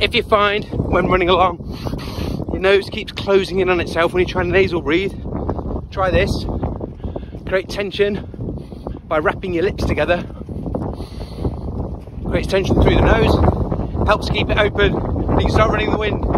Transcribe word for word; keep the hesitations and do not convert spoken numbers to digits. if you find when running along your nose keeps closing in on itself when you try nasal breathe, try this. Create tension by wrapping your lips together. Creates tension through the nose, helps keep it open, and you start running in the wind.